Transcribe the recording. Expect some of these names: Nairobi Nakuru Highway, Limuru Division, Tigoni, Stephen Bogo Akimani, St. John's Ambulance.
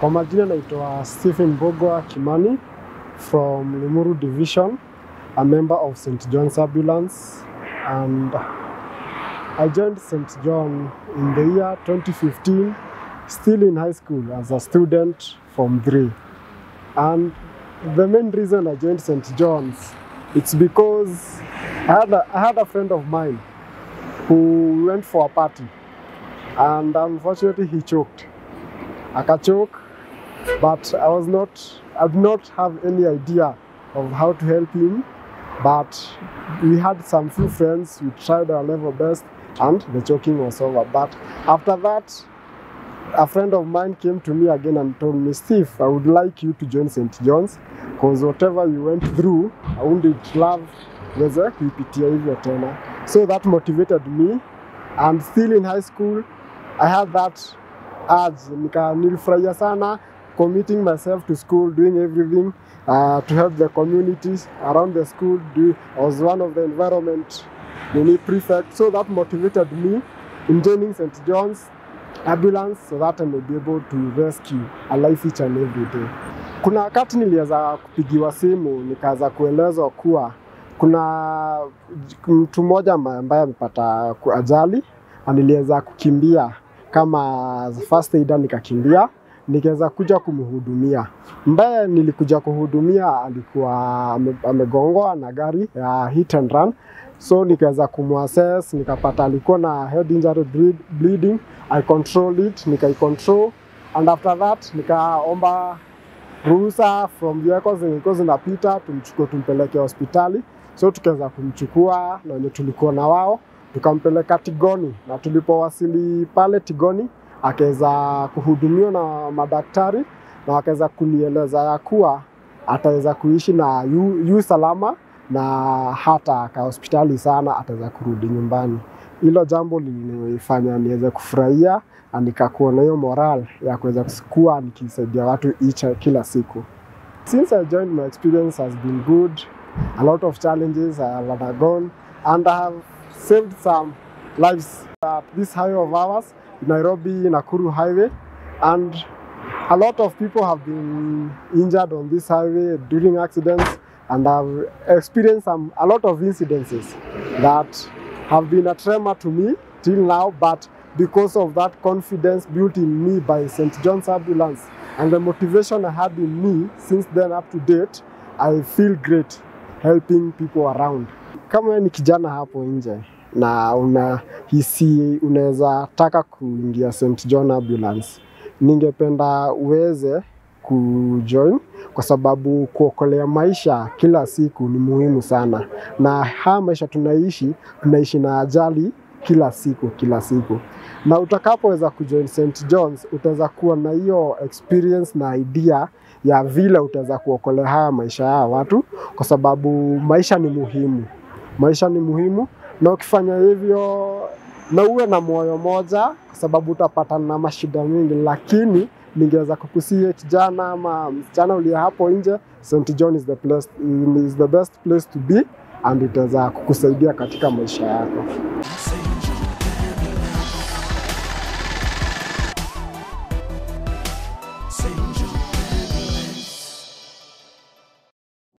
Kwa majina naitwa Stephen Bogo Akimani from Limuru Division, a member of St. John's Ambulance, and I joined St. John in the year 2015, still in high school as a student from 3. And the main reason I joined St. John's, it's because I had a friend of mine who went for a party, and unfortunately he choked. But I did not have any idea of how to help him, but we had some few friends, we tried our level best, and the choking was over. But after that, a friend of mine came to me again and told me, Steve, I would like you to join St. John's, because whatever you went through, I wouldn't love whether you PTA tena. So that motivated me, and still in high school, I had that urge, nilifurahia sana, committing myself to school, doing everything to help the communities around the school. I was one of the environment prefect, so that motivated me in joining St. John's Ambulance so that I may be able to rescue a life each and every day. Kuna wakati niliweza kupigiwa simu, nikaanza kuelezwa kuwa kuna mtu mmoja ambaye amepata ajali, niliweza kukimbia kama first aider, nikakimbia nikaweza kuja kumhudumia. Mbaya nilikuja kuhudumia alikuwa amegongwa na gari ya hit and run, so nikaweza kumassess, nikapata alikuwa na head injury bleeding. I control it, nikai-control, and after that nikaomba ruhusa from vehicles zilikuwa zinapita tumchukue tumpeleke hospitali. So tukaweza kumchukua na wenye tulikuwa na wao tukampeleka Tigoni, na tulipowasili pale Tigoni akaweza kuhudumiwa na madaktari, na akaweza kunieleza ya kuwa ataweza kuishi na yu salama, na hata aka hospitali sana ataweza kurudi nyumbani. Hilo jambo lilinifanya niweze kufurahia, nikakuwa na hiyo morale ya kuweza kusikua nikisaidia watu kila siku. Since I joined, my experience has been good. A lot of challenges have undergone, and I have saved some lives at this highway of ours, Nairobi Nakuru Highway, and a lot of people have been injured on this highway during accidents, and I've experienced a lot of incidences that have been a tremor to me till now, but because of that confidence built in me by St. John's Ambulance and the motivation I had in me since then up to date, I feel great helping people around. Kama ni kijana hapo nje na unahisi unaweza taka kuingia St. John Ambulance, ningependa uweze kujoin, kwa sababu kuokolea maisha kila siku ni muhimu sana, na haya maisha tunaishi na ajali kila siku. Na utakapoweza kujoin St. John's utaweza kuwa na hiyo experience na idea ya vile utaweza kuokolea haya maisha ya watu, kwa sababu maisha ni muhimu, na ukifanya hivyo na uwe na moyo moja, kwa sababu utapatana na mashida mingi. Lakini ningeweza kukusia kijana ama msichana uliye hapo nje, St. John is the best place to be, and itaweza kukusaidia katika maisha yako.